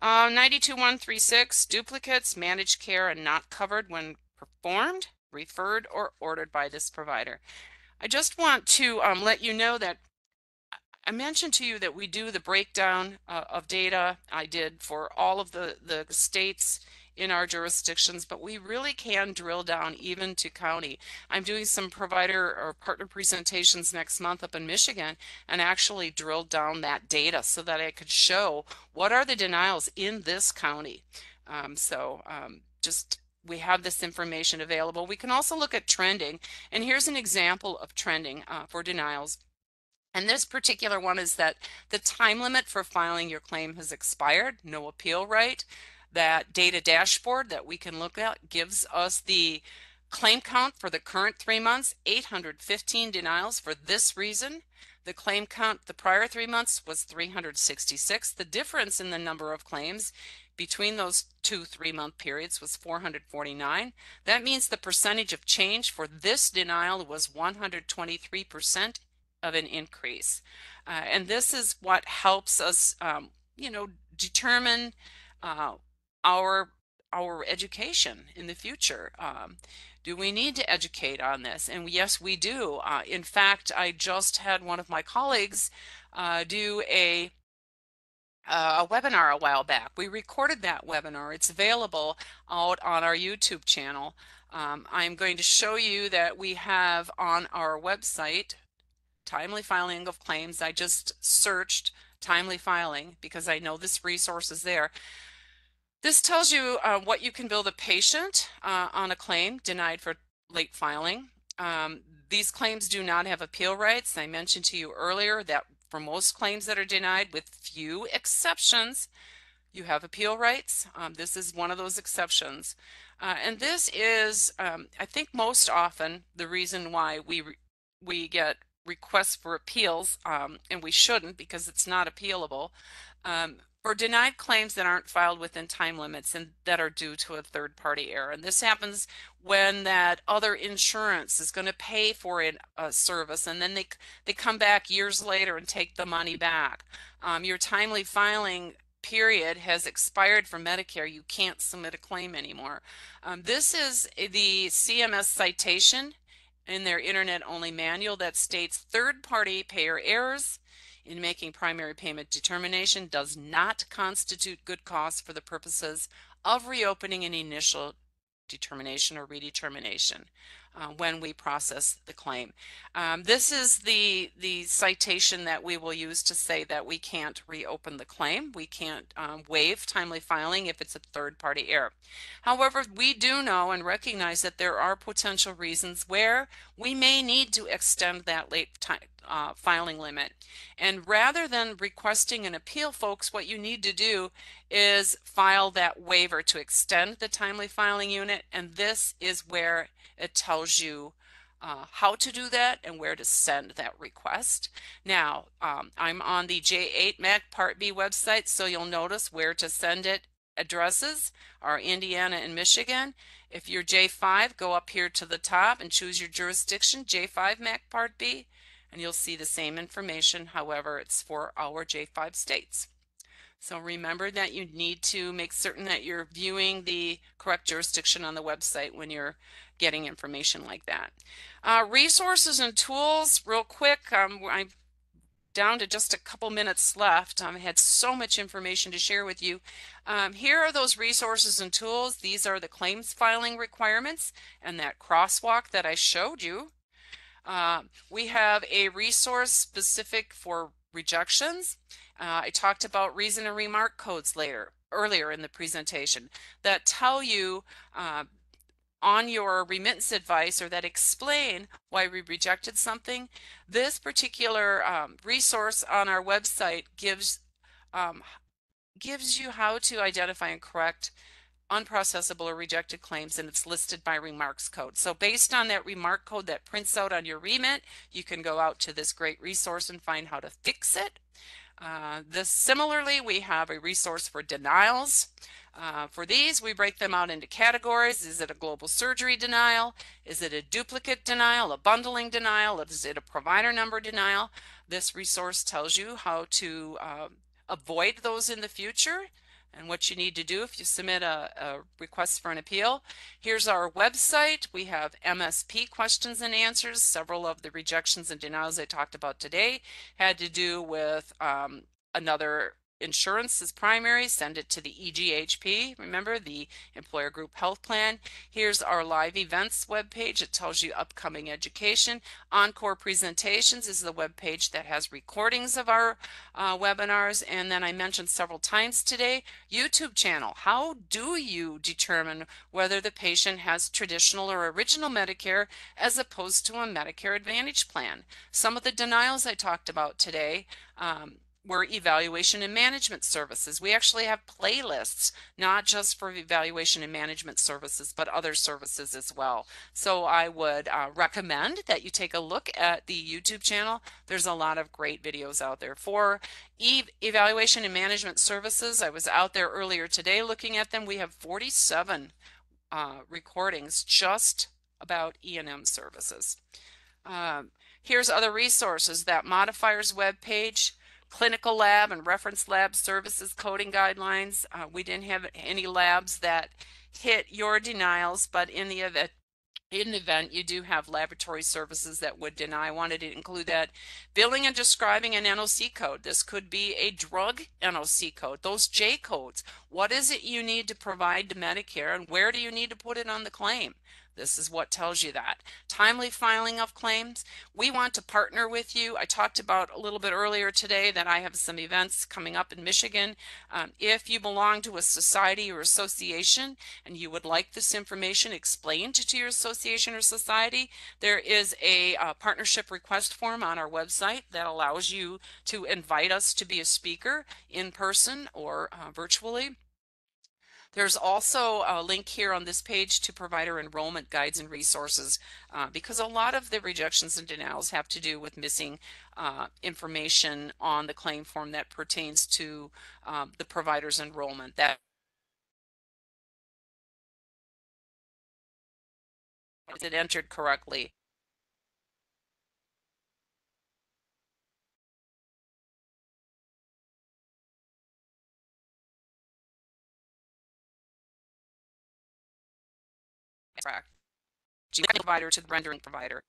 uh, nine two one three six, duplicates, managed care, and not covered when performed, referred, or ordered by this provider. I just want to um, let you know that I mentioned to you that we do the breakdown uh, of data. I did for all of the, the states in our jurisdictions, but we really can drill down even to county. I'm doing some provider or partner presentations next month up in Michigan and actually drill down that data so that I could show what are the denials in this county. Um, so um, just we have this information available. We can also look at trending, and here's an example of trending uh, for denials. And this particular one is that the time limit for filing your claim has expired, no appeal right. That data dashboard that we can look at gives us the claim count for the current three months, eight hundred fifteen denials for this reason. The claim count the prior three months was three hundred sixty-six. The difference in the number of claims between those two three-month periods was four hundred forty-nine. That means the percentage of change for this denial was one hundred twenty-three percent. Of an increase, uh, and this is what helps us um, you know, determine uh, our our education in the future. Um, do we need to educate on this? And yes, we do. Uh, in fact, I just had one of my colleagues uh, do a Uh, a webinar a while back. We recorded that webinar. It's available out on our YouTube channel. Um, I'm going to show you that we have on our website timely filing of claims. I just searched timely filing because I know this resource is there. This tells you uh, what you can bill the patient uh, on a claim denied for late filing. Um, these claims do not have appeal rights. I mentioned to you earlier that for most claims that are denied, with few exceptions, you have appeal rights. Um, this is one of those exceptions. Uh, and this is, um, I think most often, the reason why we, re we get requests for appeals, um, and we shouldn't because it's not appealable, um, for denied claims that aren't filed within time limits and that are due to a third party error. And this happens when that other insurance is going to pay for it, a service, and then they, they come back years later and take the money back. Um, your timely filing period has expired for Medicare. You can't submit a claim anymore. Um, this is the C M S citation in their internet-only manual that states third-party payer errors in making primary payment determination does not constitute good cause for the purposes of reopening an initial determination or redetermination uh, when we process the claim. Um, this is the the citation that we will use to say that we can't reopen the claim. We can't um, waive timely filing if it's a third-party error. However, we do know and recognize that there are potential reasons where we may need to extend that late time Uh, filing limit. And rather than requesting an appeal, folks, what you need to do is file that waiver to extend the timely filing unit. And this is where it tells you uh, how to do that and where to send that request. Now, um, I'm on the J eight M A C Part B website, so you'll notice where to send it. Addresses are Indiana and Michigan. If you're J five, go up here to the top and choose your jurisdiction, J five M A C Part B. And you'll see the same information, however, it's for our J five states. So remember that you need to make certain that you're viewing the correct jurisdiction on the website when you're getting information like that. Uh, resources and tools, real quick, um, I'm down to just a couple minutes left. Um, I had so much information to share with you. Um, here are those resources and tools. These are the claims filing requirements and that crosswalk that I showed you. Uh, we have a resource specific for rejections. Uh, I talked about reason and remark codes later, earlier in the presentation, that tell you uh, on your remittance advice, or that explain why we rejected something. This particular um, resource on our website gives, um, gives you how to identify and correct unprocessable or rejected claims, and it's listed by remarks code. So based on that remark code that prints out on your remit, you can go out to this great resource and find how to fix it. Uh, this, similarly, we have a resource for denials. Uh, for these, we break them out into categories. Is it a global surgery denial? Is it a duplicate denial, a bundling denial? Is it a provider number denial? This resource tells you how to uh, avoid those in the future, and what you need to do if you submit a, a request for an appeal. Here's our website. We have M S P questions and answers. Several of the rejections and denials I talked about today had to do with um, another insurance as primary. Send it to the E G H P, remember, the Employer Group Health Plan. Here's our live events webpage. It tells you upcoming education. Encore Presentations is the webpage that has recordings of our uh, webinars. And then I mentioned several times today, YouTube channel. How do you determine whether the patient has traditional or original Medicare as opposed to a Medicare Advantage plan? Some of the denials I talked about today um, were evaluation and management services. We actually have playlists, not just for evaluation and management services, but other services as well. So I would uh, recommend that you take a look at the YouTube channel. There's a lot of great videos out there for e evaluation and management services. I was out there earlier today looking at them. We have forty-seven uh, recordings just about E and M services. Um, here's other resources, that modifiers webpage, clinical lab and reference lab services coding guidelines. Uh, we didn't have any labs that hit your denials, but in the event, in the event you do have laboratory services that would deny, I wanted to include that. Billing and describing an N O C code. This could be a drug N O C code, those J codes. What is it you need to provide to Medicare, and where do you need to put it on the claim? This is what tells you that. Timely filing of claims. We want to partner with you. I talked about a little bit earlier today that I have some events coming up in Michigan. Um, if you belong to a society or association and you would like this information explained to your association or society, there is a uh, partnership request form on our website that allows you to invite us to be a speaker in person or uh, virtually. There's also a link here on this page to provider enrollment guides and resources, uh, because a lot of the rejections and denials have to do with missing uh, information on the claim form that pertains to um, the provider's enrollment. That is it entered correctly. Provider to the rendering provider.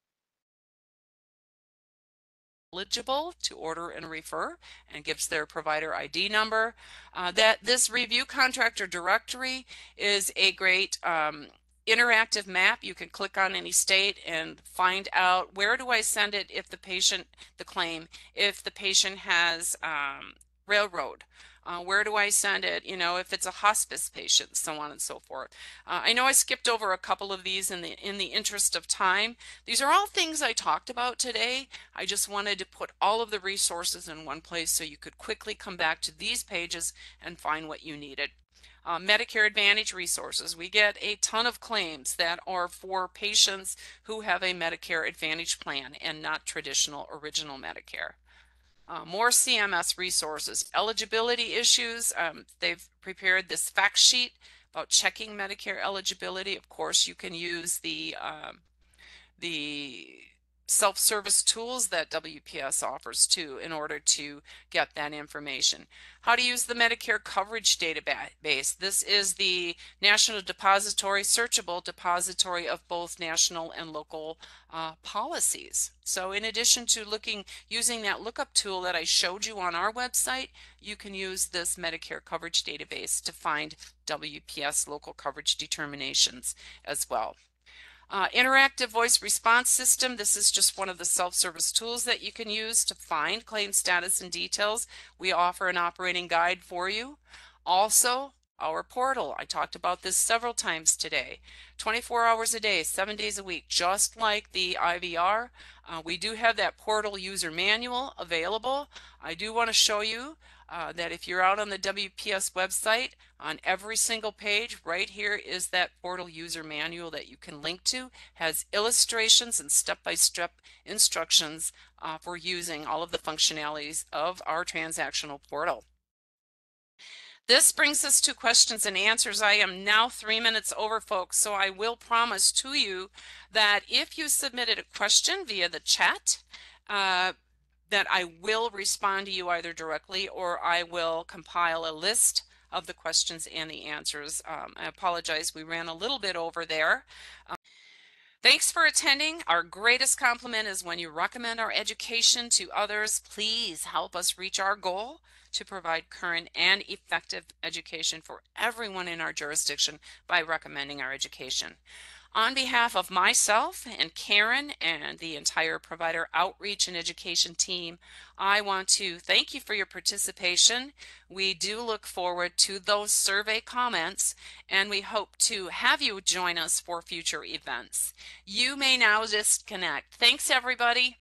Eligible to order and refer, and gives their provider I D number. Uh, that this review contractor directory is a great um, interactive map. You can click on any state and find out, where do I send it if the patient, the claim, if the patient has um, railroad. Uh, where do I send it, you know, if it's a hospice patient, so on and so forth. Uh, I know I skipped over a couple of these in the, in the interest of time. These are all things I talked about today. I just wanted to put all of the resources in one place so you could quickly come back to these pages and find what you needed. Uh, Medicare Advantage resources. We get a ton of claims that are for patients who have a Medicare Advantage plan and not traditional original Medicare. Uh, more C M S resources, eligibility issues. Um, they've prepared this fact sheet about checking Medicare eligibility. Of course, you can use the um, the self-service tools that W P S offers too in order to get that information. How to use the Medicare coverage database. This is the national depository, searchable depository of both national and local uh, policies. So in addition to looking using that lookup tool that I showed you on our website, you can use this Medicare coverage database to find W P S local coverage determinations as well. Uh, interactive voice response system. This is just one of the self-service tools that you can use to find claim status and details. We offer an operating guide for you. Also, our portal. I talked about this several times today. twenty-four hours a day, seven days a week, just like the I V R. Uh, we do have that portal user manual available. I do want to show you Uh, that if you're out on the W P S website, on every single page right here is that portal user manual that you can link to. Has illustrations and step-by-step instructions uh, for using all of the functionalities of our transactional portal. This brings us to questions and answers. I am now three minutes over, folks, so I will promise to you that if you submitted a question via the chat, uh, that I will respond to you either directly or I will compile a list of the questions and the answers. Um, I apologize, we ran a little bit over there. Um, thanks for attending. Our greatest compliment is when you recommend our education to others. Please help us reach our goal to provide current and effective education for everyone in our jurisdiction by recommending our education. On behalf of myself and Karen and the entire provider outreach and education team, I want to thank you for your participation. We do look forward to those survey comments, and we hope to have you join us for future events. You may now disconnect. Thanks, everybody.